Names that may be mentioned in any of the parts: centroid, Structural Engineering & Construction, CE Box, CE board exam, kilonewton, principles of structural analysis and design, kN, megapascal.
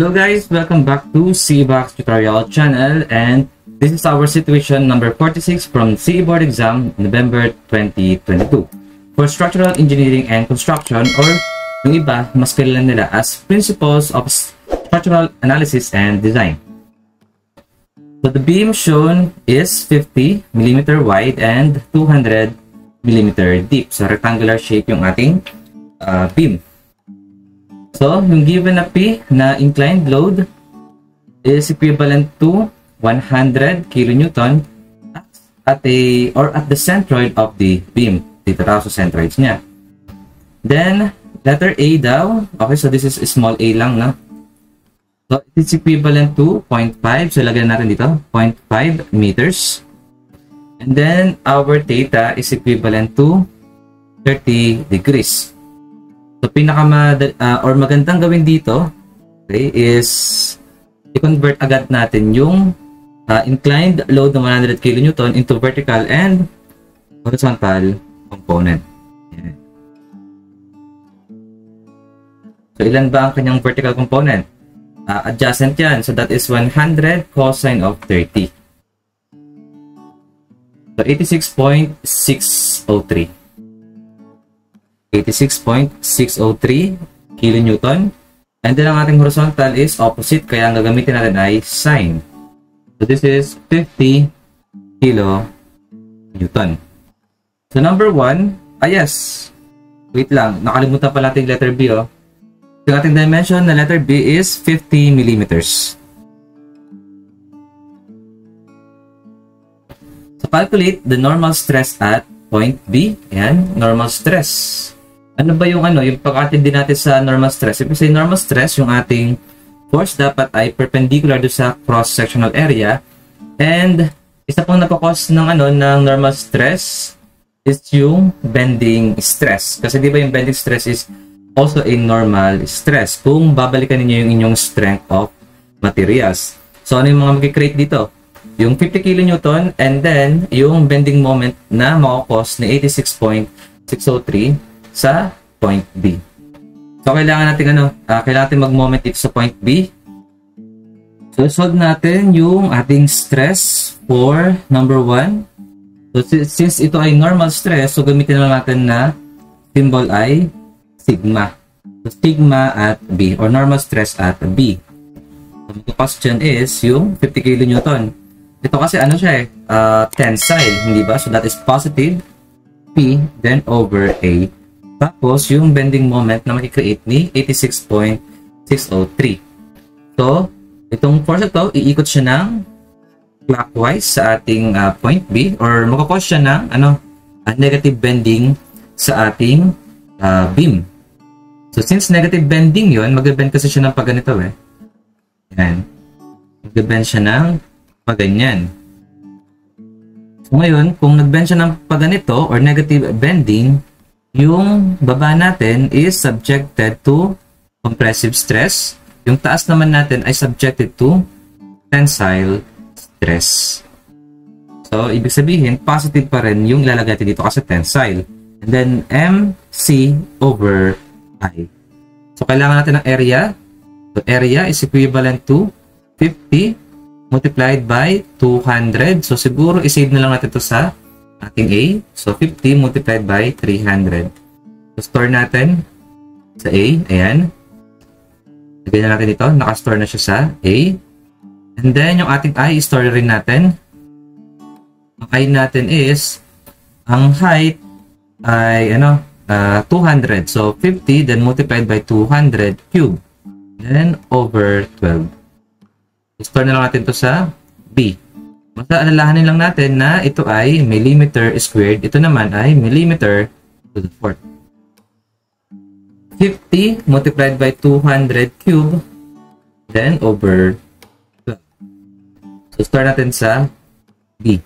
Hello guys, welcome back to CE box tutorial channel, and this is our situation number 46 from CE board exam November 2022 for structural engineering and construction, or yung iba mas kilala nila as principles of structural analysis and design. So the beam shown is 50 mm wide and 200 mm deep. So rectangular shape yung ating beam. So, yung given na P na inclined load is equivalent to 100 kN at the centroid of the beam. Dito raw sa centroids niya. Then, letter A daw. Okay, so this is small a lang, no? So, it is equivalent to 0.5. So, lagyan natin dito, 0.5 meters. And then, our theta is equivalent to 30 degrees. So, magandang gawin dito, okay, is i-convert agad natin yung inclined load ng 100 kN into vertical and horizontal component. Yeah. So, ilan ba ang kanyang vertical component? Adjacent yan. So, that is 100 cosine of 30. So, 86.603 kN, and then ang ating horizontal is opposite, kaya ang gagamitin natin ay sine. So this is 50 kN. So number 1, yes, wait lang, nakalimutan pala natin letter B, oh. So ating dimension na letter B is 50 mm. So calculate the normal stress at point B, yan, normal stress. Ano ba yung yung pag-atindi natin sa normal stress? Ibig sabihin, normal stress, yung ating force dapat ay perpendicular do sa cross-sectional area. And isa pang napakos ng ng normal stress is yung bending stress. Kasi di ba yung bending stress is also a normal stress kung babalikan niyo yung inyong strength of materials. So ano yung mga mag-create dito? Yung 50 kN, and then yung bending moment na makakos ni 86.603 sa point B. So, kailangan natin mag-moment dito sa point B. So, solve natin yung ating stress for number 1. So, since ito ay normal stress, so gamitin naman natin na symbol ay sigma. So, sigma at B, or normal stress at B. So, the question is yung 50 kN. Ito kasi tensile, hindi ba? So, that is positive P, then over A. Tapos, yung bending moment na makikreate ni 86.603. So, itong force ito, iikot siya ng clockwise sa ating point B, or makakos siya ng negative bending sa ating beam. So, since negative bending yun, mag-bend kasi siya ng pagganito, eh. Yan. Mag-bend siya ng pagganyan. So, ngayon, kung nag-bend siya ng pagganito, or negative bending, yung baba natin is subjected to compressive stress. Yung taas naman natin ay subjected to tensile stress. So, ibig sabihin, positive pa rin yung lalagay natin dito kasi tensile. And then, MC over I. So, kailangan natin ng area. So, area is equivalent to 50 multiplied by 200. So, siguro isave na lang natin ito sa ating A. So, 50 multiplied by 300. So, store natin sa A. Ayan. Lagyan na natin ito. Nakastore na siya sa A. And then, yung ating I, store rin natin. Ang I natin is, ang height ay, 200. So, 50 then multiplied by 200 cube. Then, over 12. So, store na lang natin ito sa B. Basta alalahanin lang natin na ito ay millimeter squared. Ito naman ay millimeter to the fourth. 50 multiplied by 200 cube. Then over 12. So, start natin sa B.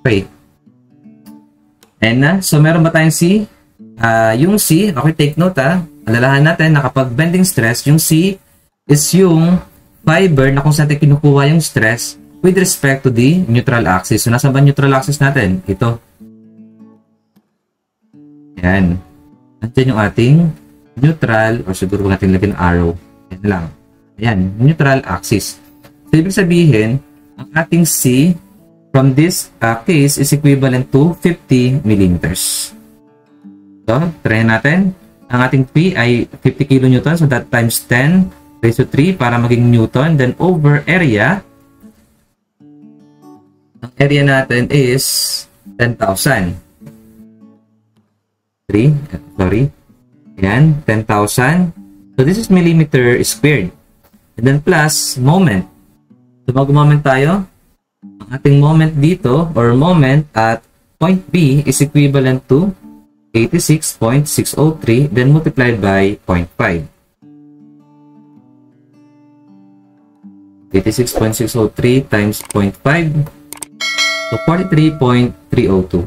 Okay. And so meron ba tayong C? Yung C, okay, take note alalahan natin na kapag bending stress, yung C is yung fiber na kung saan natin kinukuha yung stress with respect to the neutral axis. So, nasa ba neutral axis natin? Ito. Yan. Nandiyan yung ating neutral, or siguro natin lagyan ng arrow. Yan lang. Ayan, neutral axis. So, ibig sabihin, ang ating C from this case is equivalent to 50 millimeters. So, try natin. Ang ating P ay 50 kilonewtons. So, that times 10 raised to 3 para maging newton. Then, over area. Ang area natin is 10,000. 10,000. So, this is millimeter squared. And then, plus moment. So, mag-moment tayo. Ang ating moment dito or moment at point B is equivalent to 86.603 then multiplied by 0.5. 86.603 times 0.5, so 43.302.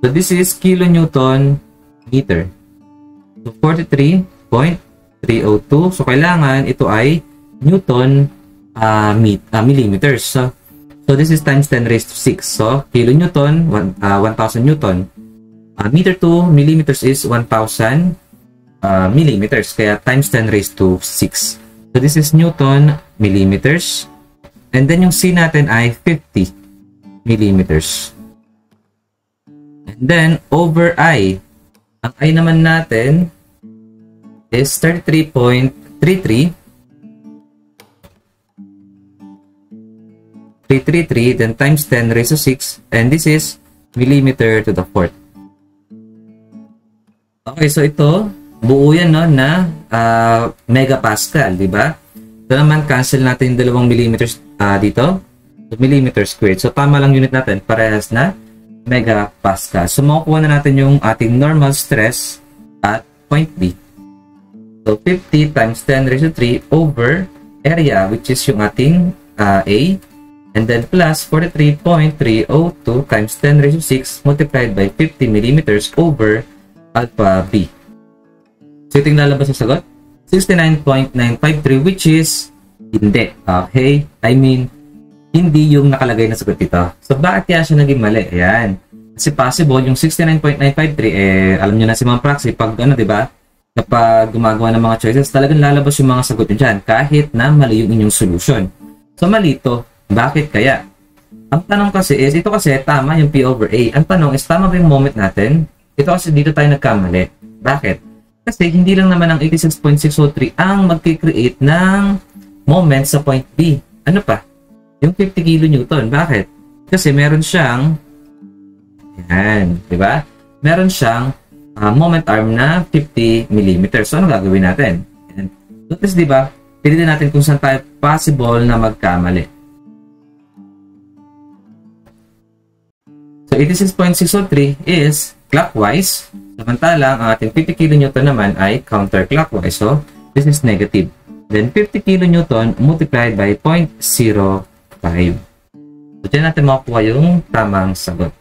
So this is kilonewton meter. So 43.302. So kailangan ito ay newton millimeters. So this is times 10 raised to 6. So kilonewton, 1,000 newton. Meter to millimeters is 1,000 millimeters. Kaya times 10 raised to 6. So this is newton millimeters. And then yung C natin ay 50 millimeters. And then over I. Ang I naman natin is 33.33. 333 then times 10 raised to 6 and this is millimeter to the fourth. Okay, so ito buo yan no na megapascal, di ba? Ito naman cancel natin yung dalawang millimeters dito. So, millimeter squared. So tama lang unit natin, parehas na megapascal. So makukuha na natin yung ating normal stress at point B. So 50 times 10 raised to 3 over area which is yung ating A. And then plus 43.302 times 10 raised to 6 multiplied by 50 millimeters over alpha B. So ito yung lalabas yung sagot. 69.953 which is hindi. Okay? I mean, hindi yung nakalagay na sagot dito. So bakit kaya siya naging mali? Ayan. Kasi possible yung 69.953, alam nyo na si Ma'am Praxi, pag ano, diba? Kapag gumagawa ng mga choices, talagang lalabas yung mga sagot nyo dyan kahit na mali yung inyong solution. So mali ito. Bakit kaya? Ang tanong kasi is, ito kasi tama yung P over A. Ang tanong is, tama ba yung moment natin? Ito kasi dito tayo nagkamali. Bakit? Kasi hindi lang naman ang 86.603 ang magkikreate ng moment sa point B. Ano pa? Yung 50 kilonewton. Bakit? Kasi meron siyang, yan, di ba? Meron siyang moment arm na 50 millimeters. So, ano gagawin natin? Notice, di ba? Pilitin natin kung saan tayo possible na magkamali. So, 86.603 is clockwise, samantalang ang ating 50 kilonewton naman ay counterclockwise. So, this is negative. Then, 50 kilonewton multiplied by 0.05. So, dyan natin makukuha yung tamang sagot.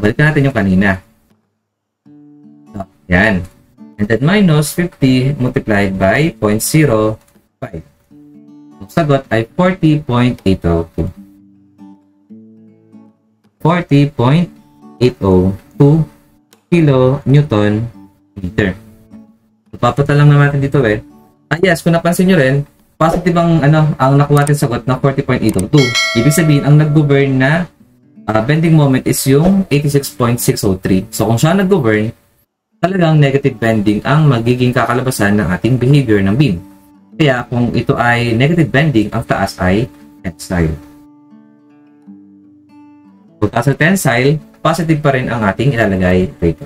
Balikan natin yung kanina. So, yan. And then, minus 50 multiplied by 0.05. So, sagot ay 40.802. 40.802 kilonewton meter. So, papata lang naman natin dito eh. Yes, kung napansin nyo rin, positive ang, ang nakuha natin sagot na 40.802. Ibig sabihin, ang nag-govern na bending moment is yung 86.603. So, kung siya nag-govern, talagang negative bending ang magiging kakalabasan ng ating behavior ng beam. Kaya, kung ito ay negative bending, ang taas ay tensile. Kung taas na tensile, positive pa rin ang ating ilalagay rito.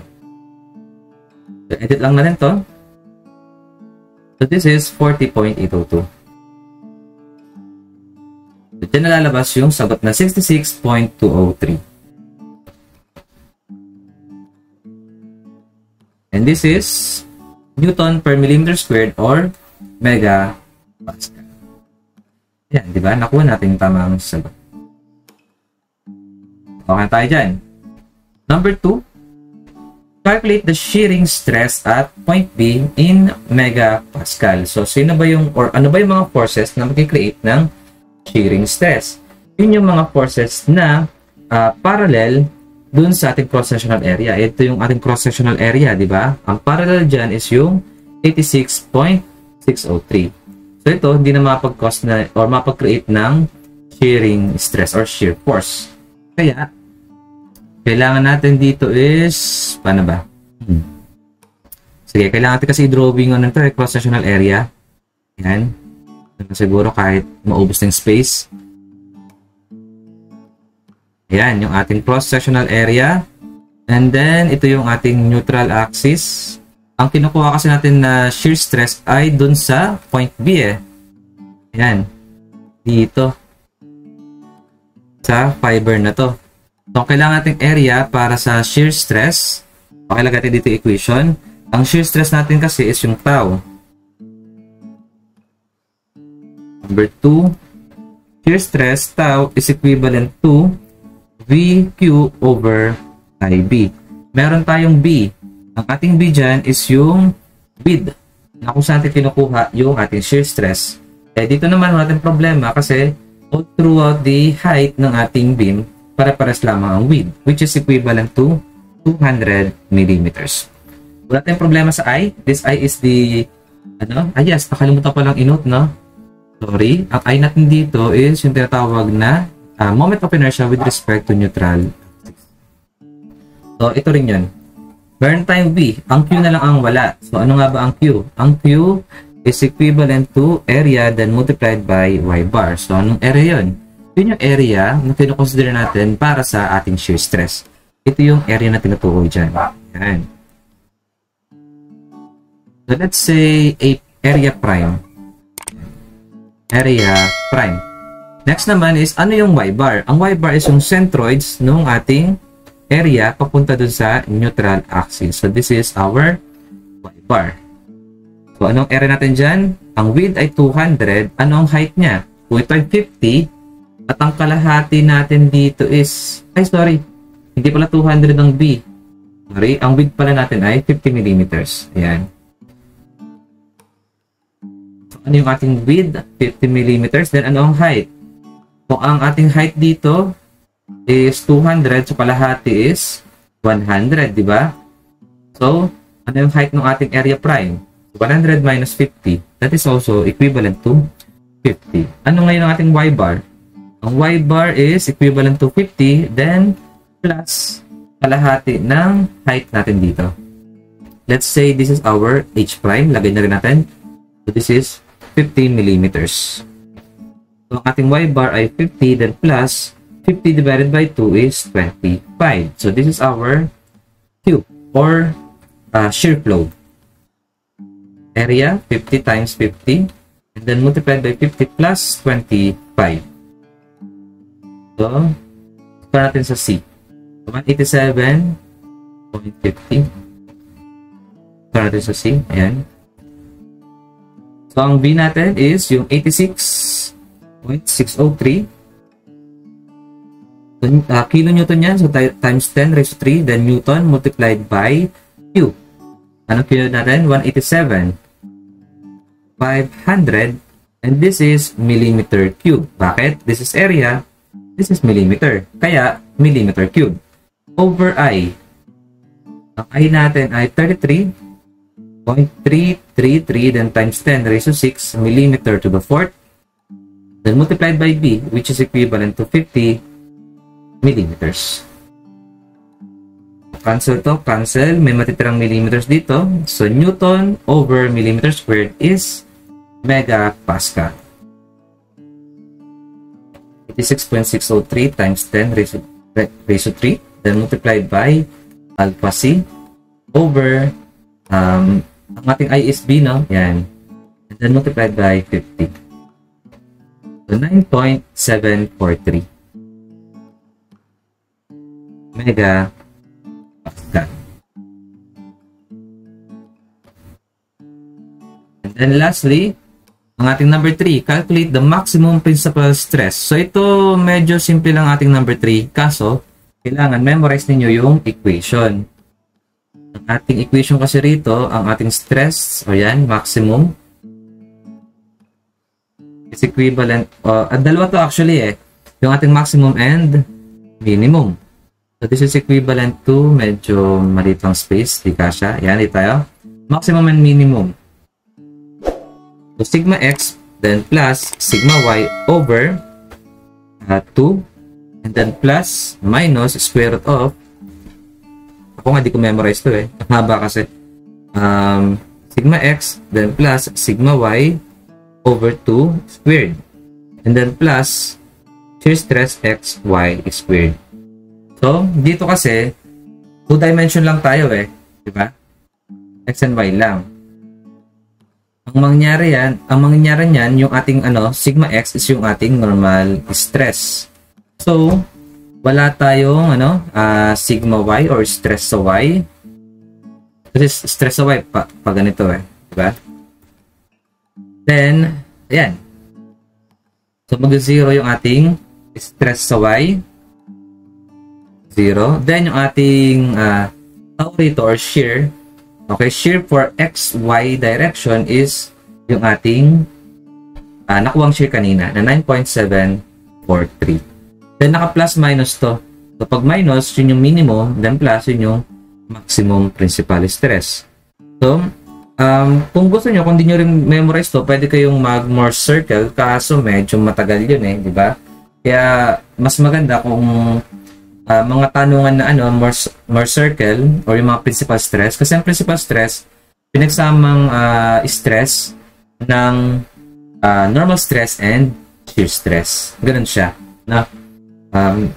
So, edit lang natin to. So, this is 40.802. So, dyan nalalabas yung sagot na 66.203. And this is newton per millimeter squared or megapascal. Yan, di ba? Nakuha natin yung tamang sagot. Okay tayo dyan. Number 2, calculate the shearing stress at point B in megapascal. So, sino ba yung, or ano ba yung mga forces na mag-create ng shearing stress? Yun yung mga forces na parallel dun sa ating cross-sectional area. Ito yung ating cross-sectional area, di ba? Ang parallel dyan is yung 86.603. So ito, hindi na mapag-cause na or mapag-create ng shearing stress or shear force. Kaya, kailangan natin dito is, paano ba? Sige, kailangan natin kasi i-drawing on ito, cross-sectional area. Ayan. Siguro kahit maubos ng space. Ayan, yung ating cross-sectional area. And then, ito yung ating neutral axis. Ang kinukuha kasi natin na shear stress ay dun sa point B eh. Ayan. Dito. Sa fiber na to. So, kailangan natin area para sa shear stress. Okay, lagay natin dito yung equation. Ang shear stress natin kasi is yung tau. Number 2. Shear stress, tau, is equivalent to VQ over IB. Meron tayong B. Ang ating B dyan is yung bid na kung saan natin kinukuha yung ating shear stress. Eh, dito naman natin problema kasi all throughout the height ng ating beam, pare-pares lamang ang width, which is equivalent to 200 millimeters. Wala tayong problema sa I. This I is the, ano? Ah, yes. Nakalimutan ko lang i-note, no? Sorry. Ang I natin dito is yung tinatawag na moment of inertia with respect to neutral axis. So, ito rin yun. Meron tayong B. Ang Q na lang ang wala. So, ano nga ba ang Q? Ang Q is equivalent to area then multiplied by Y bar. So, anong area yun? Yun yung area na kinukonsider natin para sa ating shear stress. Ito yung area na tinutukoy dyan. Yan. So, let's say area prime. Area prime. Next naman is, ano yung y-bar? Ang y-bar is yung centroids nung ating area papunta dun sa neutral axis. So, this is our y-bar. So, anong area natin dyan? Ang width ay 200. Ano ang height niya? Kung ito ay 50. At ang kalahati natin dito is, ay, sorry. Hindi pala 200 ang B. Sorry. Ang width pala natin ay 50 millimeters. Ayan. Ano yung ating width? 50 millimeters. Then, ano ang height? Kung ang ating height dito is 200, so kalahati is 100, di ba? So, ano yung height ng ating area prime? 100 minus 50. That is also equivalent to 50. Ano ngayon ang ating y-bar? Ang y-bar is equivalent to 50, then plus kalahati ng height natin dito. Let's say this is our h prime. Lagay na rin natin. So, this is 50 millimeters. So, ang ating y-bar ay 50, then plus 50 divided by 2 is 25. So, this is our cube or shear load. Area, 50 times 50, and then multiplied by 50 plus 25. So, ito natin sa C. So, 187.50. Ito natin sa C. Ayan. So, ang B natin is yung 86.603. So, kilonewton yan. So, times 10 raised to 3. Then, newton multiplied by Q. Anong kilo natin? 187,500. And this is millimeter cube. Bakit? This is area. This is millimeter. Kaya, millimeter cube. Over I. Ang I natin ay 33.333. Then, times 10 raised to 6 millimeter to the fourth. Then, multiplied by B, which is equivalent to 50 millimeters. Cancel to, cancel. May matitirang millimeters dito. So, newton over millimeter squared is megapascal. 86.603 times 10 raised to 3. Then multiplied by alpha C over ang ating ISB, no? Yan. And then multiplied by 50. So, 9.743. Megapascal. And then lastly, ang ating number 3, calculate the maximum principal stress. So ito medyo simple lang ating number 3, kaso kailangan memorize ninyo yung equation. Ang ating equation kasi rito, ang ating stress, o yan, maximum is equivalent, at dalawa to actually eh, yung ating maximum and minimum. So, this is equivalent to, medyo maliit lang space, di kasya. Ayan, di tayo. Maximum and minimum. So, sigma x, then plus sigma y over 2, and then plus minus square root of, ako nga di ko memorize to eh, haba kasi. Sigma x, then plus sigma y over 2 squared, and then plus shear stress x, y squared. So, dito kasi, 2-dimension lang tayo eh. Diba? X and y lang. Ang mangyari niyan, yung ating sigma x is yung ating normal stress. So, wala tayong sigma y or stress sa y. Kasi stress sa y pa ganito eh. Diba? Then, ayan. So, mag-zero yung ating stress sa y. 0. Then, yung ating tau rito or shear. Okay, shear for x, y direction is yung ating nakuwang shear kanina na 9.743. Then, naka-plus minus to. So, pag minus, yun yung minimum. Then, plus, yun yung maximum principal stress. So, kung gusto nyo, kung di nyo rin memorize to, pwede kayong mag-Morse circle. Kaso, medyo matagal yun eh, di ba? Kaya, mas maganda kung mga tanungan na more circle or yung mga principal stress, kasi ang principal stress pinagsamang stress ng normal stress and shear stress, ganun siya na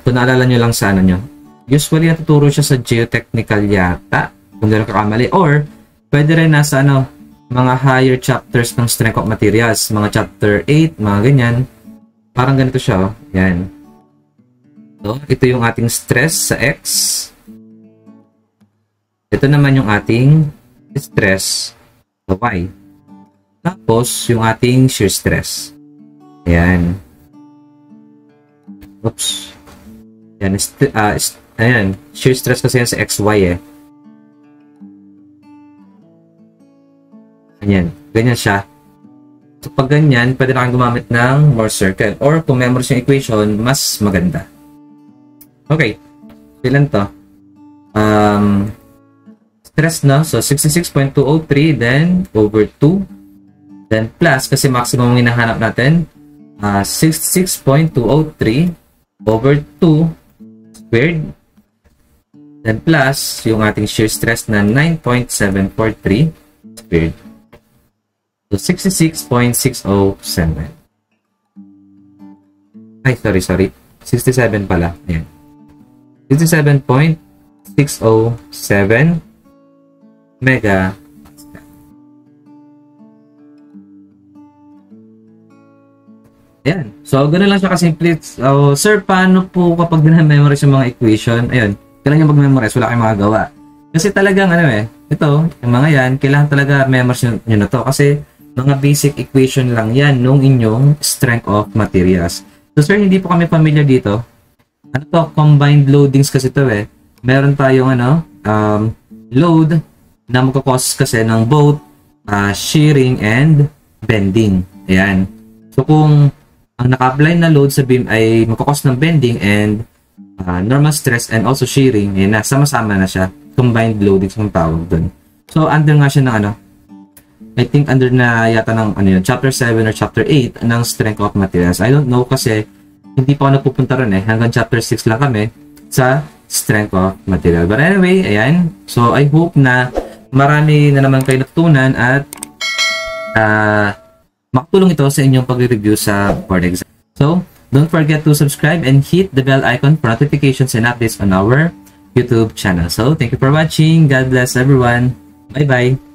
kung naalala nyo lang sana nyo, usually natuturo siya sa geotechnical yata kung gano'n kakamali, or pwede rin nasa mga higher chapters ng strength of materials, mga chapter 8, mga ganyan, parang ganito siya oh. Yan. So, ito yung ating stress sa x. Ito naman yung ating stress sa y. Tapos, yung ating shear stress. Ayan. Oops. Ayan. Ayan. Shear stress kasi yan sa xy eh. Ayan. Ganyan siya. So, pag ganyan, pwede na kang gumamit ng Morse circle. Or, kung memorize yung equation, mas maganda. Okay, ilan to? Stress na, so 66.203 then over 2, then plus, kasi maximum yung hinahanap natin, 66.203 over 2 squared, then plus yung ating shear stress na 9.743 squared, so 66.607. Ay, sorry, 67 pala, ayan. 67.607 mega. Ayan. So, ganoon lang siya kasimple. So, sir, paano po kapag na-memorize yung mga equation? Ayun. Kailangan nyo mag-memorize. Wala kayong magagawa. Kasi talagang ito, yung mga yan, kailangan talaga memorize nyo na to. Kasi mga basic equation lang yan nung inyong strength of materials. So, sir, hindi po kami familiar dito. Ano to? Combined loadings kasi to eh. Meron tayong load na magkakos kasi ng both shearing and bending. Ayan. So kung ang naka-apply na load sa beam ay magkakos ng bending and normal stress and also shearing, ayan na, sama-sama na siya. Combined loadings ang tawag dun. So under nga siya ng I think under na yata ng chapter 7 or chapter 8 ng strength of materials. I don't know kasi hindi pa ako nagpupunta ron eh. Hanggang chapter 6 lang kami sa strength of material. But anyway, ayan. So, I hope na marami na naman kayo natutunan at makatulong ito sa inyong pag-review sa board exam. So, don't forget to subscribe and hit the bell icon for notifications and updates on our YouTube channel. So, thank you for watching. God bless everyone. Bye-bye.